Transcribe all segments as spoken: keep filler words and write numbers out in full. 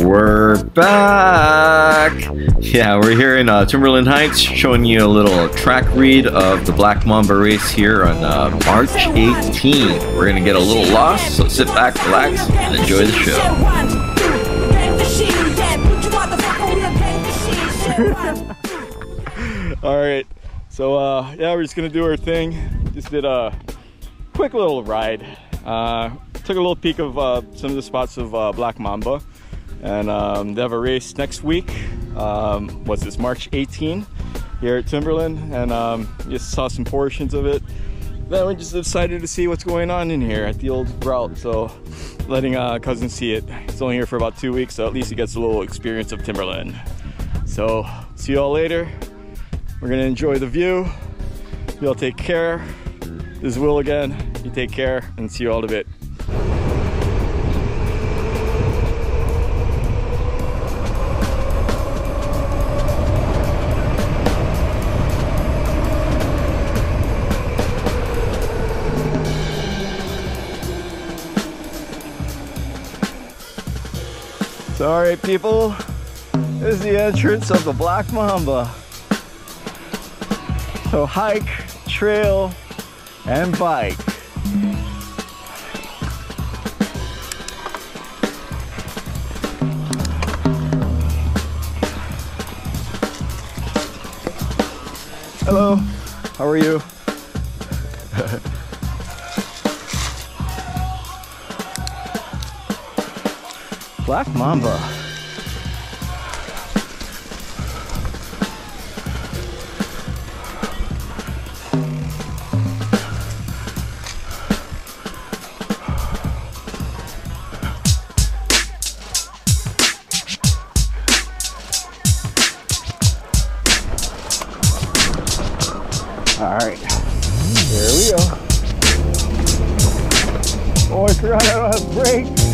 We're back! Yeah, we're here in uh, Timberland Heights, showing you a little track read of the Black Mamba race here on uh, March eighteenth. We're gonna get a little lost, so sit back, relax, and enjoy the show. All right, so uh, yeah, we're just gonna do our thing. Just did a quick little ride. Uh, took a little peek of uh, some of the spots of uh, Black Mamba. And um, they have a race next week. Um, what's this, March eighteenth, here at Timberland, and um, just saw some portions of it. Then we just decided to see what's going on in here at the old route, so letting uh, cousin see it. It's only here for about two weeks, so at least he gets a little experience of Timberland. So, see you all later. We're gonna enjoy the view. You all take care. This is Will again. You take care, and see you all in a bit. All right, people, this is the entrance of the Black Mamba. So hike, trail, and bike. Hello, how are you? Black Mamba. All right, here we go. Oh, I forgot I don't have brakes.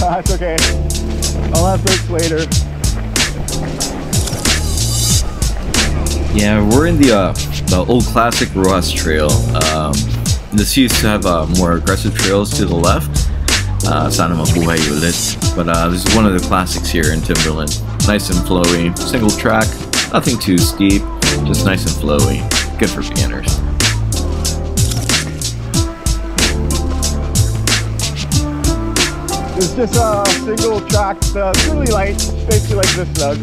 That's okay. I'll have those later. Yeah, we're in the uh, the old classic Roxas Trail. Um, this used to have uh, more aggressive trails to the left. Uh, but uh, this is one of the classics here in Timberland. Nice and flowy, single track, nothing too steep, just nice and flowy. Good for beginners. It's just a single track, uh, it's really light, basically like this slug.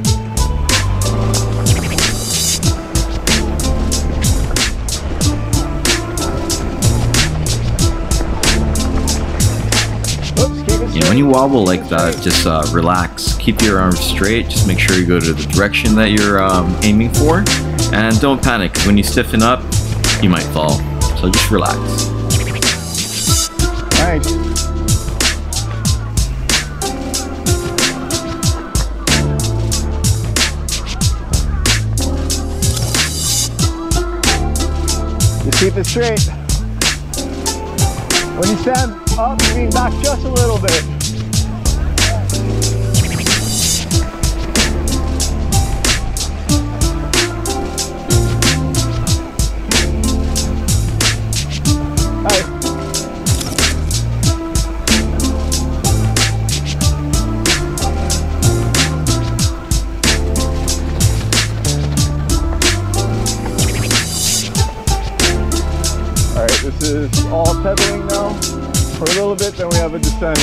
You know, when you wobble like that, just uh, relax, keep your arms straight, just make sure you go to the direction that you're um, aiming for, and don't panic, because when you stiffen up, you might fall, so just relax. Nice. Keep it straight. When you stand up, lean back just a little bit. This is all pedaling now for a little bit, then we have a descent.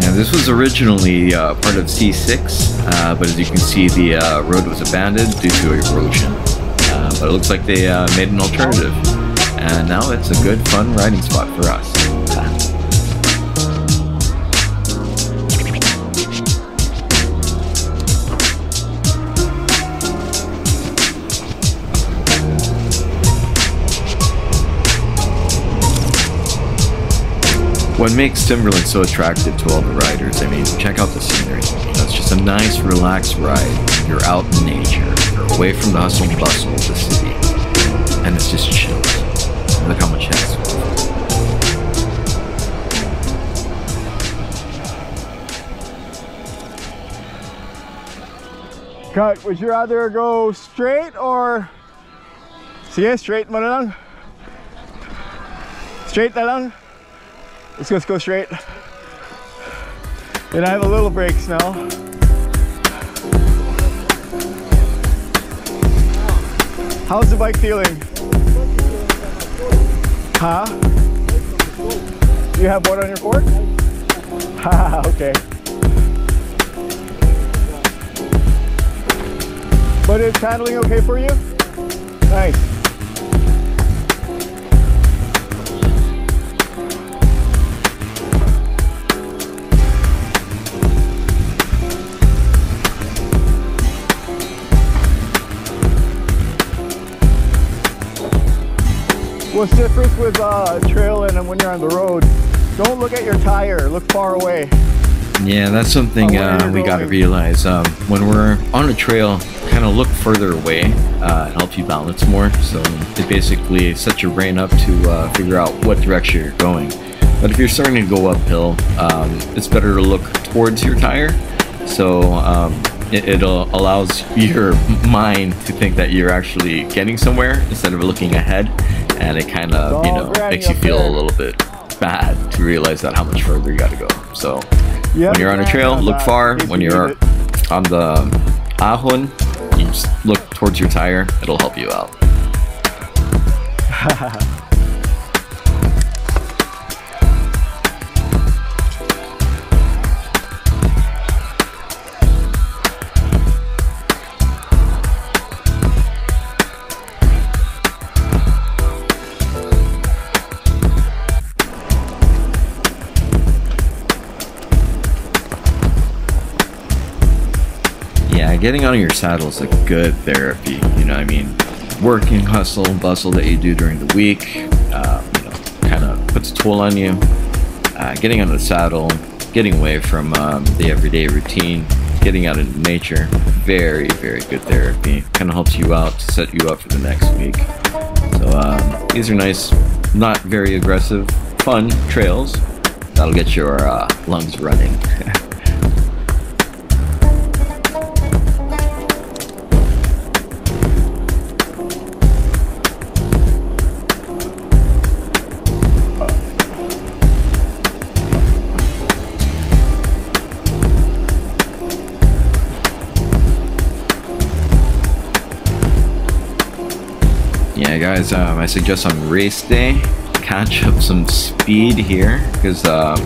Now this was originally uh, part of C six, uh, but as you can see the uh, road was abandoned due to erosion. Uh, but it looks like they uh, made an alternative, and now it's a good, fun riding spot for us. What makes Timberland so attractive to all the riders? I mean, check out the scenery. It's just a nice, relaxed ride. You're out in nature. Away from the hustle and bustle of the city. and it's just chill. Look how much that's worth. Cut, would you rather go straight or see it straight mo na lang? Straight na lang? Let's just go straight. And I have a little breaks now. How's the bike feeling? Huh? You have one on your fork? Haha, okay. But is paddling okay for you? Nice. What's the difference with uh, trailing and when you're on the road? Don't look at your tire, look far away. Yeah, that's something uh, we gotta realize. Um, when we're on a trail, kind of look further away. Uh, it helps you balance more. So it basically sets your brain up to uh, figure out what direction you're going. But if you're starting to go uphill, um, it's better to look towards your tire. So um, it it'll allows your mind to think that you're actually getting somewhere instead of looking ahead. And it kind of, you know, makes you feel a little bit bad to realize that how much further you gotta go. So. Yep. When you're on a trail, look far. When you're on the ahon, you just look towards your tire. It'll help you out. Getting out of your saddle is a good therapy, you know what I mean? Work and hustle and bustle that you do during the week, uh, you know, kind of puts a toll on you. Uh, getting out of the saddle, getting away from um, the everyday routine, getting out into nature, very, very good therapy. Kind of helps you out to set you up for the next week. So um, these are nice, not very aggressive, fun trails. That'll get your uh, lungs running. Guys, um, I suggest on race day, catch up some speed here, because um,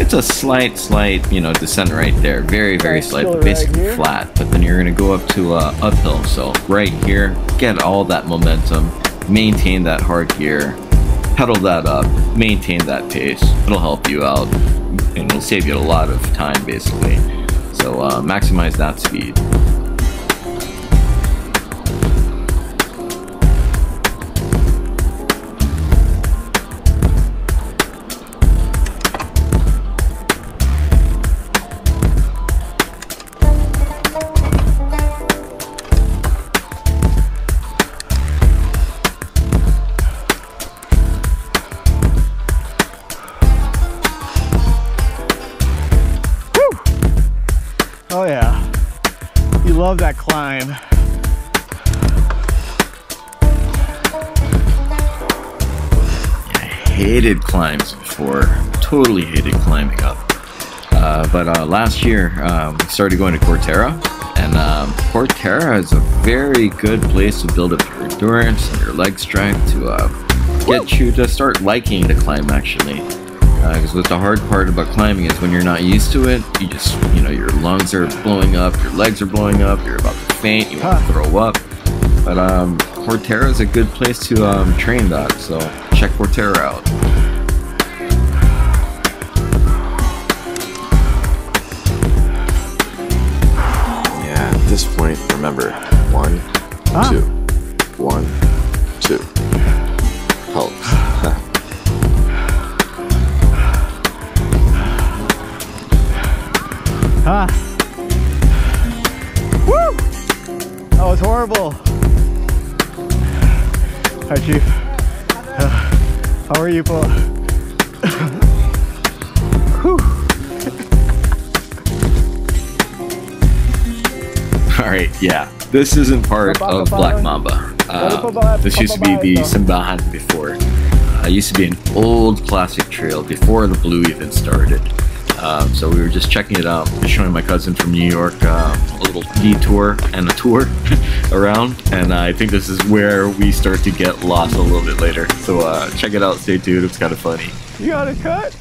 it's a slight, slight, you know, descent right there. Very, very slight, but basically right flat. But then you're going to go up to uh, uphill. So right here, get all that momentum, maintain that hard gear, pedal that up, maintain that pace. It'll help you out, and it'll save you a lot of time, basically. So uh, maximize that speed. Love that climb. I hated climbs before. Totally hated climbing up. Uh, but uh, last year, um, we started going to Kortera. And um, Kortera is a very good place to build up your endurance and your leg strength to uh, get you to start liking the climb, actually. Because uh, what the hard part about climbing is when you're not used to it, you just, you know, your lungs are blowing up, your legs are blowing up, you're about to faint, you want to throw up. But um, Kortera is a good place to um, train that, so check Kortera out. Yeah, at this point, remember, one, ah. two, one, two, helps. Huh. Woo! That was horrible. Hi Chief. Uh, how are you, Paul? Alright, yeah. This isn't part of Black Mamba. Uh, this used to be the Timberland before. Uh, it used to be an old classic trail before the blue even started. Uh, so we were just checking it out, just showing my cousin from New York uh, a little detour and a tour around, and I think this is where we start to get lost a little bit later. So uh, check it out, stay tuned, it's kind of funny. You got a cut?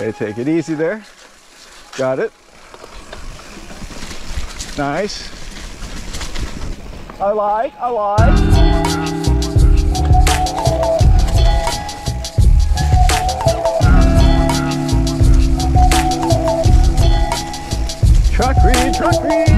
Okay, take it easy there. Got it. Nice. I like, I like. Truck read, truck read.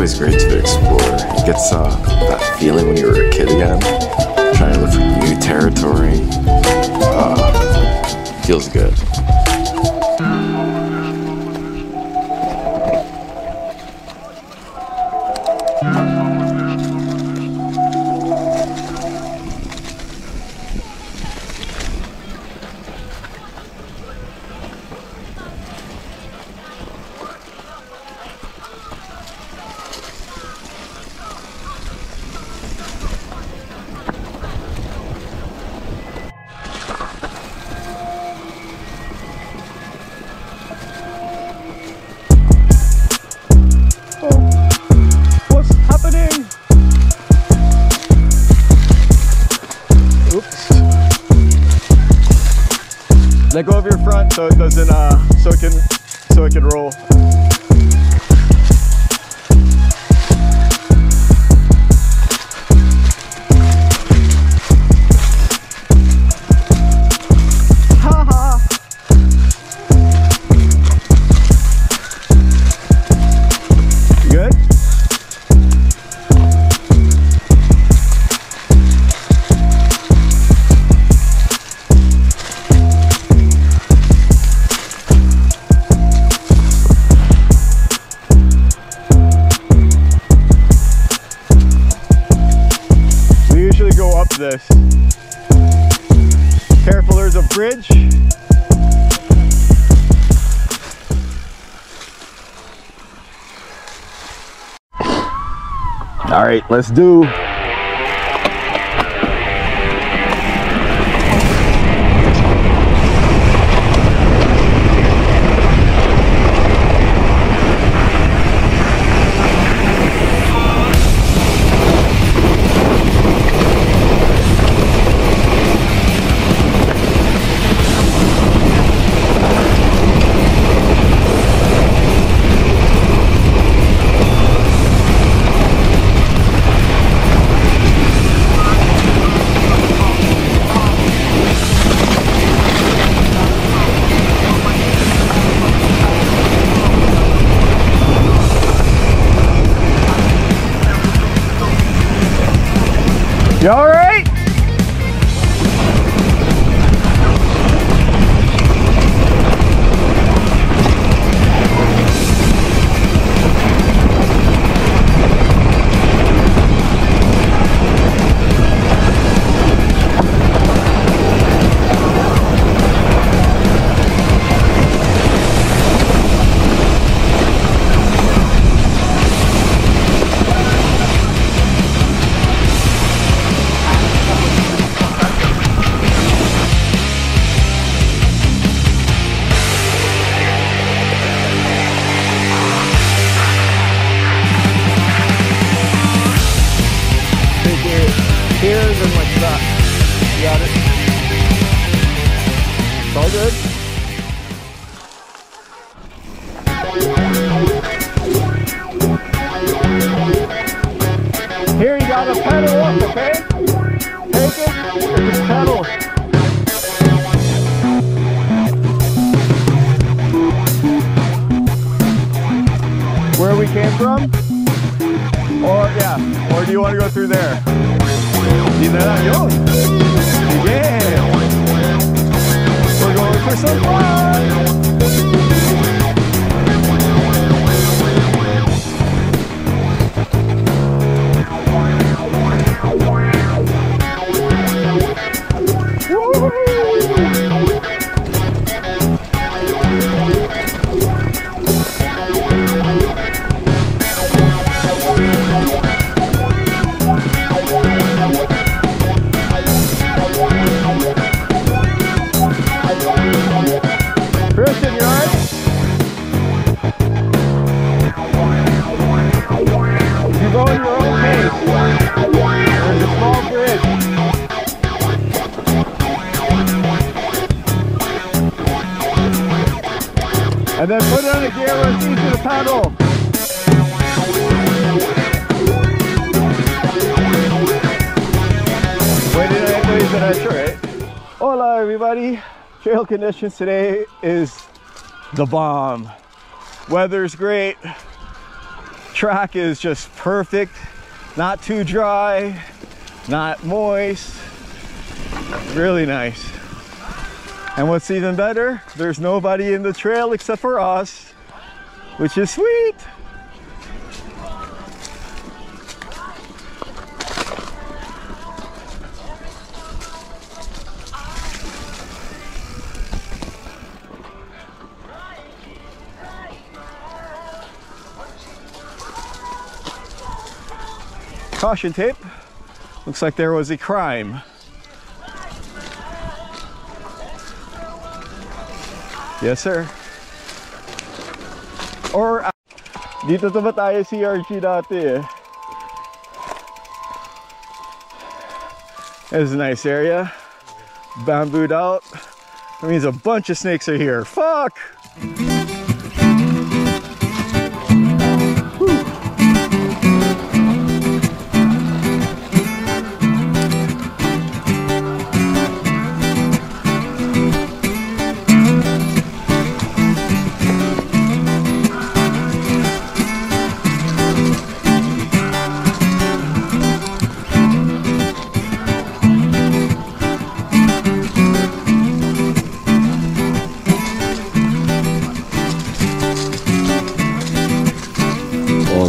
It's great to explore. It gets uh, that feeling when you were a kid again, trying to look for new territory. Uh, feels good. Let go of your front so it doesn't uh so it can so it can roll. This. Careful, there's a bridge. All right, let's do. You all right? the pedal up, okay? Take it and just pedal. Where we came from? Or, yeah, or do you want to go through there? Either that, yo. Yeah. We're going for some fun. And then put it on a gear where it's easy to pedal. Wait, did I play that? Sure, right? Hola, everybody. Trail conditions today is the bomb. Weather's great. Track is just perfect. Not too dry, not moist. Really nice. And what's even better, there's nobody in the trail except for us, which is sweet. Caution tape. Looks like there was a crime. Yes, sir. Or, uh, dito to ba tayo C R G dati eh. It's a nice area. Bambooed out. That means a bunch of snakes are here. Fuck!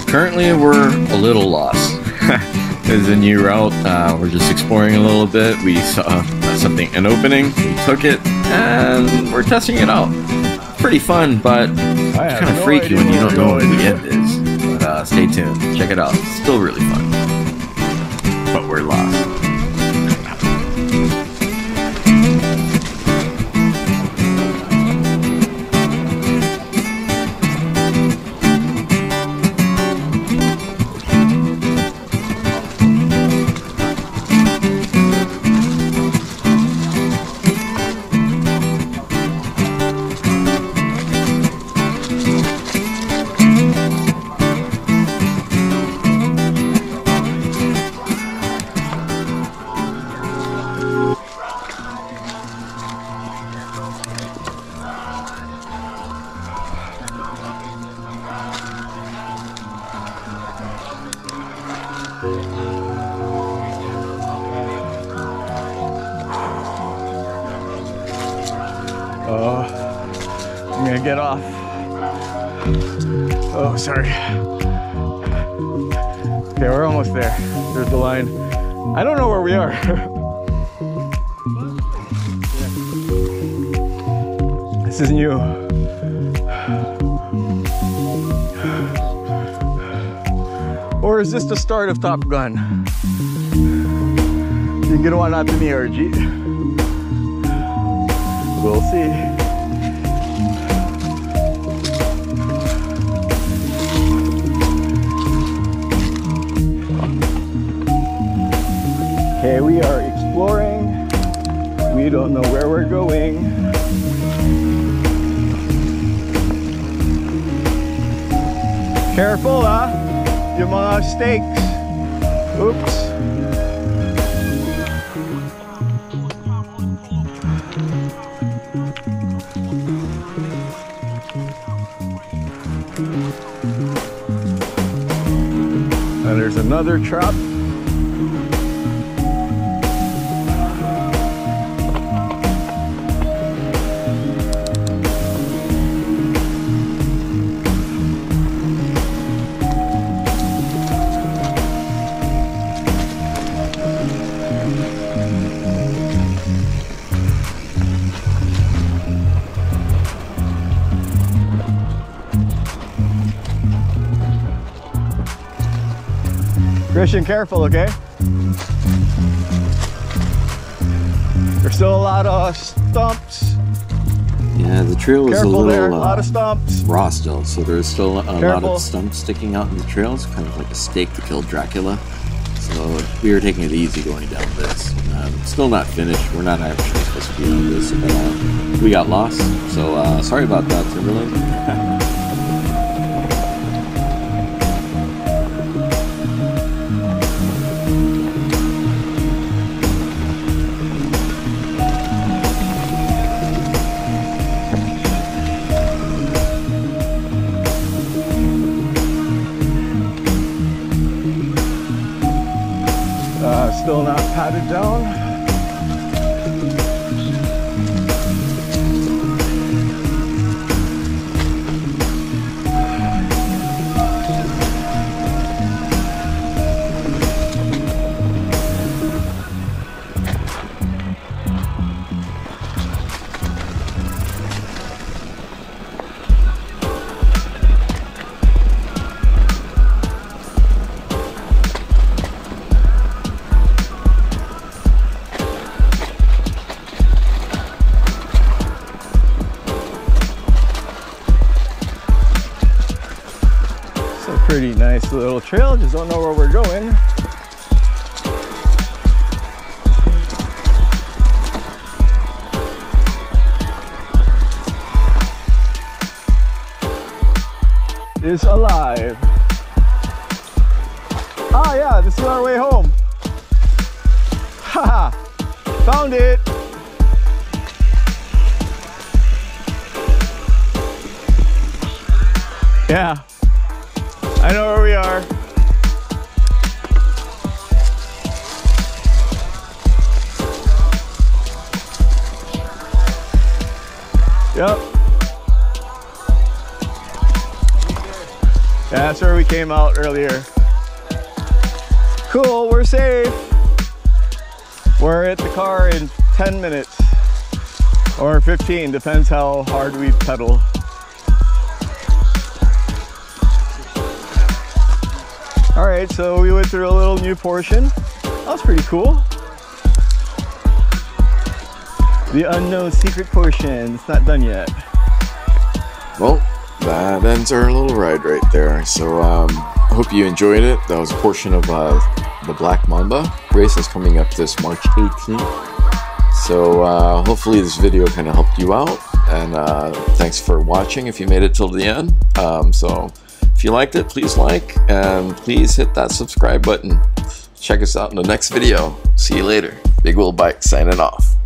Currently, we're a little lost. There's a new route. Uh, we're just exploring a little bit. We saw something, an opening. We took it, and we're testing it out. Pretty fun, but it's kind of freaky when you don't know where the end is. But uh, stay tuned. Check it out. It's still really fun. But we're lost. Oh, I'm gonna get off. Oh, sorry. Okay, we're almost there. There's the line. I don't know where we are. This is new. Or is this the start of Top Gun? You can get one out to me, R G. We'll see. Okay, we are exploring. We don't know where we're going. Careful, huh? Your mga stakes. Oops. There's another truck. Christian, careful, okay? There's still a lot of stumps. Yeah, the trail is a little there, uh, a lot of stumps. Raw still, so there's still a careful. lot of stumps sticking out in the trail. It's kind of like a steak to kill Dracula. So we were taking it easy going down this. Um, still not finished. We're not actually supposed to be on this. But, uh, we got lost, so uh, sorry about that, Timberland. Still not patted down. Pretty nice little trail, just don't know where we're going. It's alive. Ah, yeah, this is our way home. Haha, found it. Yeah. I know where we are. Yep. Yeah, that's where we came out earlier. Cool, we're safe. We're at the car in ten minutes or fifteen, depends how hard we pedal. All right, so we went through a little new portion. That was pretty cool. The unknown secret portion, it's not done yet. Well, that ends our little ride right there. So um, I hope you enjoyed it. That was a portion of uh, the Black Mamba race that's coming up this March eighteenth. So uh, hopefully this video kind of helped you out. And uh, thanks for watching if you made it till the end. Um, so. If you liked it, please like and please hit that subscribe button. Check us out in the next video. See you later. Big Wil Bikes signing off.